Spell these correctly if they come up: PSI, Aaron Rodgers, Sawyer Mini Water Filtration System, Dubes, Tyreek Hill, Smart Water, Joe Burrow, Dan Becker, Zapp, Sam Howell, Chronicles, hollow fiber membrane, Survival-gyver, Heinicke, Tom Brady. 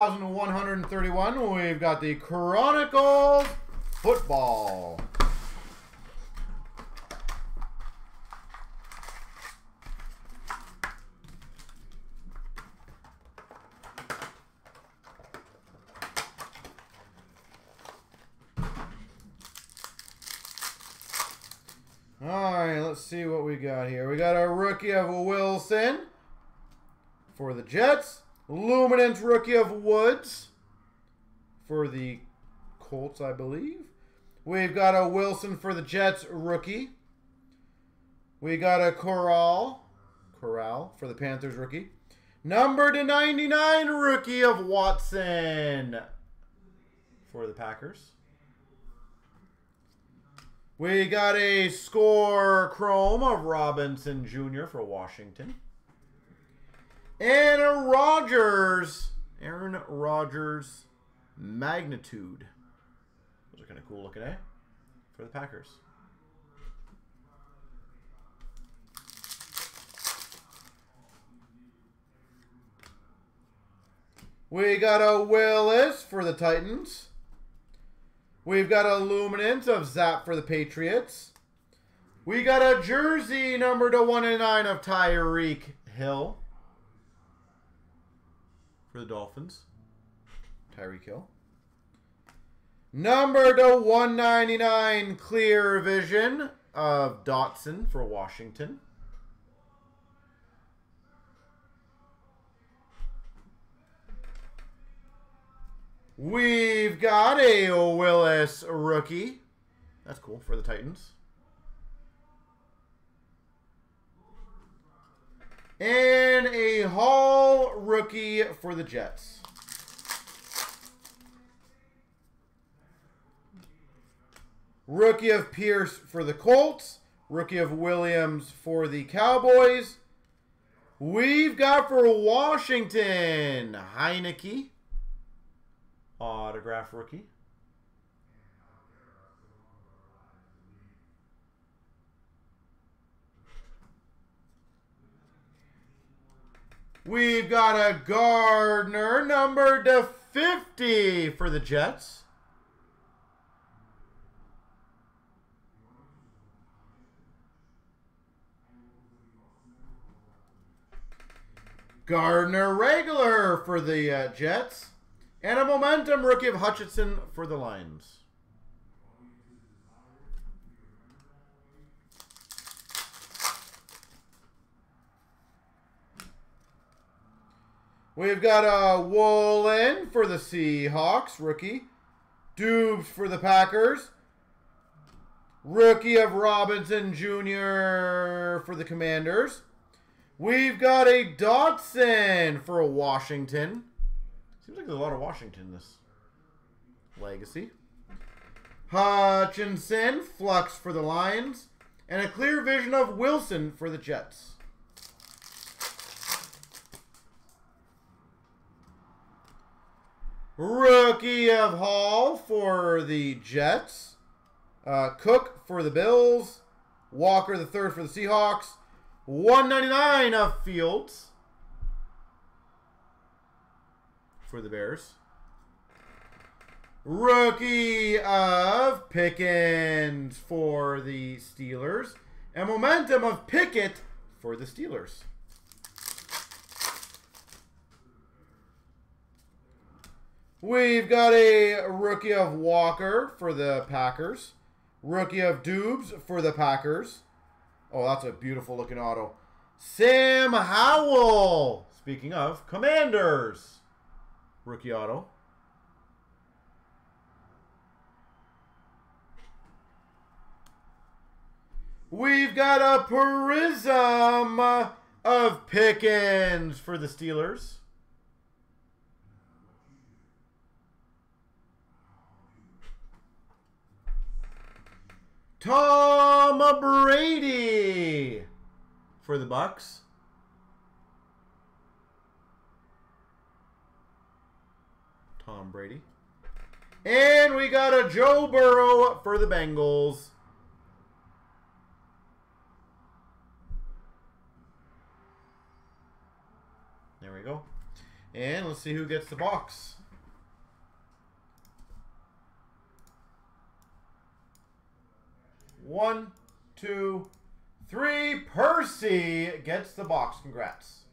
131, we've got the Chronicles football. All right, let's see what we got here. We got our rookie of Wilson for the Jets. Luminance rookie of Woods for the Colts, I believe. We've got a Wilson for the Jets rookie. We got a Corral for the Panthers rookie. Number /99 rookie of Watson for the Packers. We got a score chrome of Robinson Jr. for Washington. And a Aaron Rodgers magnitude. Those are kind of cool looking, eh? For the Packers. We got a Willis for the Titans. We've got a Luminance of Zapp for the Patriots. We got a jersey number /199 of Tyreek Hill. For the Dolphins, Tyreek Hill. Number /199 clear vision of Dotson for Washington. We've got a Willis rookie. That's cool for the Titans. And a Hall rookie for the Jets. Rookie of Pierce for the Colts. Rookie of Williams for the Cowboys. We've got for Washington, Heinicke. Autograph rookie. We've got a Gardner number /50 for the Jets. Gardner regular for the Jets. And a momentum rookie of Hutchinson for the Lions. We've got a Woolen for the Seahawks, rookie. Dubes for the Packers. Rookie of Robinson Jr. for the Commanders. We've got a Dotson for Washington. Seems like there's a lot of Washington in this legacy. Hutchinson, Flux for the Lions. And a clear vision of Wilson for the Jets. Rookie of Hall for the Jets. Cook for the Bills. Walker the third for the Seahawks. 199 of Fields for the Bears. Rookie of Pickens for the Steelers. And momentum of Pickett for the Steelers. We've got a rookie of Walker for the Packers. Rookie of Dubes for the Packers. Oh, that's a beautiful looking auto. Sam Howell. Speaking of Commanders. Rookie auto. We've got a Prism of Pickens for the Steelers. Tom Brady for the Bucks. Tom Brady. And we got a Joe Burrow for the Bengals. There we go. And let's see who gets the box. One, two, three. Percy gets the box. Congrats.